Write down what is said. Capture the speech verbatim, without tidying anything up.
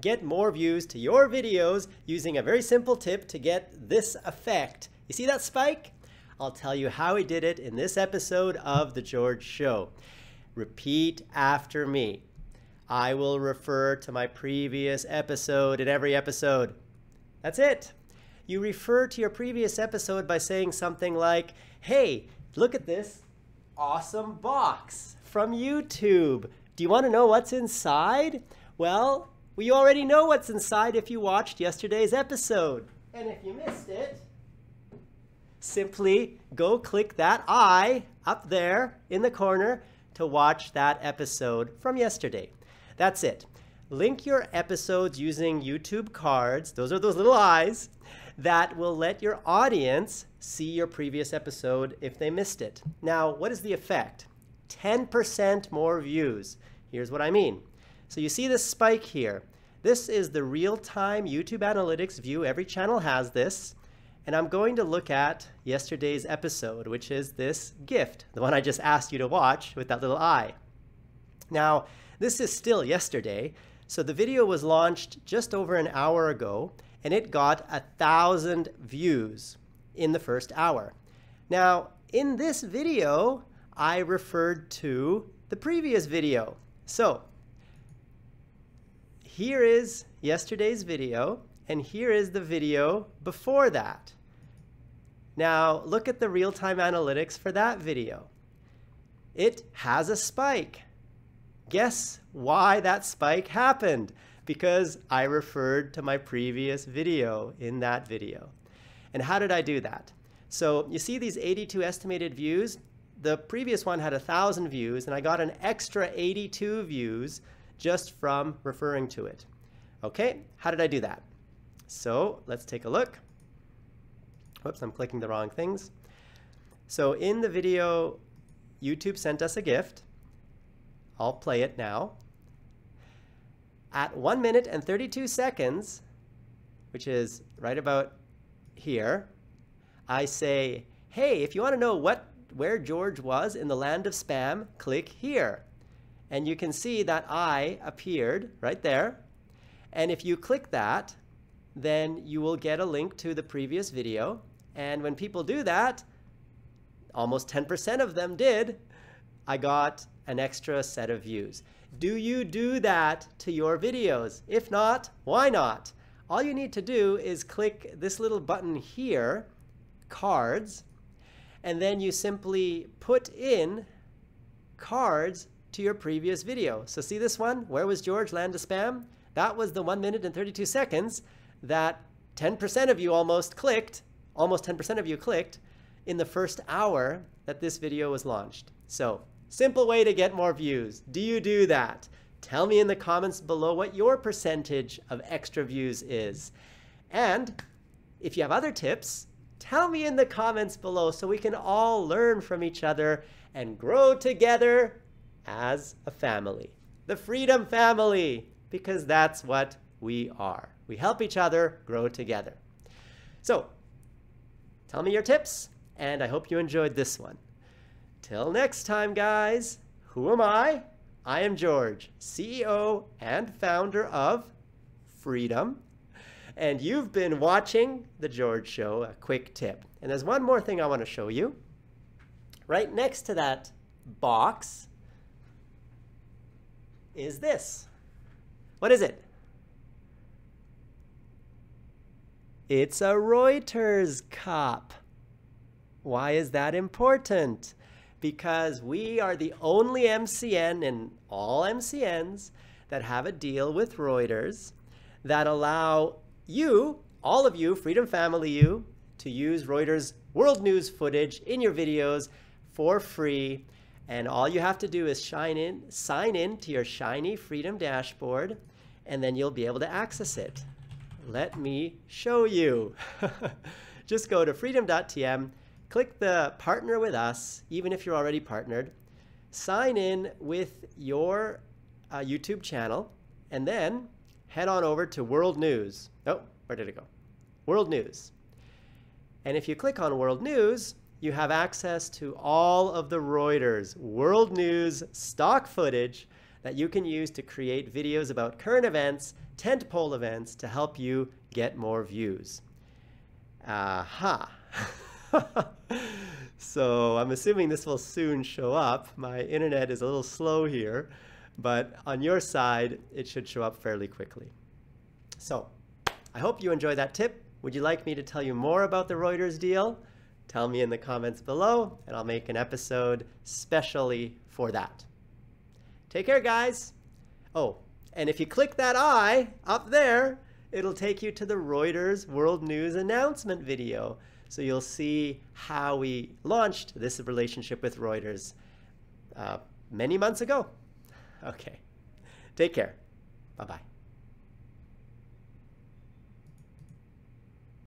get more views to your videos using a very simple tip to get this effect. You see that spike? I'll tell you how he did it in this episode of The George Show. Repeat after me. I will refer to my previous episode in every episode. That's it. You refer to your previous episode by saying something like, hey, look at this awesome box from YouTube. Do you want to know what's inside? Well, we already know what's inside if you watched yesterday's episode. And if you missed it, simply go click that I up there in the corner to watch that episode from yesterday. That's it. Link your episodes using YouTube Cards. Those are those little eyes that will let your audience see your previous episode if they missed it. Now, what is the effect? ten percent more views. Here's what I mean. So you see this spike here. This is the real-time YouTube analytics view. Every channel has this. And I'm going to look at yesterday's episode, which is this gift, the one I just asked you to watch with that little eye. Now, this is still yesterday. So the video was launched just over an hour ago, and it got a thousand views in the first hour. Now, in this video, I referred to the previous video. So here is yesterday's video, and here is the video before that. Now, look at the real-time analytics for that video. It has a spike. Guess why that spike happened? Because I referred to my previous video in that video. And how did I do that? So you see these eighty-two estimated views? The previous one had one thousand views, and I got an extra eighty-two views just from referring to it. Okay, how did I do that? So let's take a look. Whoops, I'm clicking the wrong things. So in the video, YouTube sent us a gift. I'll play it now. At one minute and thirty-two seconds, which is right about here, I say, hey, if you want to know what where George was in the land of spam, click here. And you can see that I appeared right there. And if you click that, then you will get a link to the previous video. And when people do that, almost ten percent of them did. I got an extra set of views. Do you do that to your videos? If not, why not? All you need to do is click this little button here, Cards, and then you simply put in cards to your previous video. So see this one? Where was George? Land of Spam? That was the one minute and thirty-two seconds that ten percent of you almost clicked, almost ten percent of you clicked in the first hour that this video was launched. So, simple way to get more views. Do you do that? Tell me in the comments below what your percentage of extra views is. And if you have other tips, tell me in the comments below so we can all learn from each other and grow together as a family. The Freedom Family, because that's what we are. We help each other grow together. So, tell me your tips, and I hope you enjoyed this one. Till next time, guys, who am I? I am George, C E O and founder of Freedom. And you've been watching The George Show, a quick tip. And there's one more thing I want to show you. Right next to that box is this. What is it? It's a Reuters cup. Why is that important? Because we are the only M C N in all M C Ns that have a deal with Reuters that allow you, all of you, Freedom Family you, to use Reuters world news footage in your videos for free. And all you have to do is shine in, sign in to your shiny Freedom dashboard, and then you'll be able to access it. Let me show you. Just go to freedom dot t m, click the Partner with Us, even if you're already partnered, sign in with your uh, YouTube channel, and then head on over to World News. Oh, where did it go? World News. And if you click on World News, you have access to all of the Reuters World News stock footage that you can use to create videos about current events, tentpole events, to help you get more views. Aha. So I'm assuming this will soon show up. My internet is a little slow here, but on your side, it should show up fairly quickly. So I hope you enjoyed that tip. Would you like me to tell you more about the Reuters deal? Tell me in the comments below, and I'll make an episode specially for that. Take care, guys. Oh, and if you click that I up there, it'll take you to the Reuters World News announcement video. So you'll see how we launched this relationship with Reuters uh, many months ago. Okay. Take care. Bye-bye.